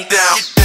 Get down, get down.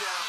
down, down.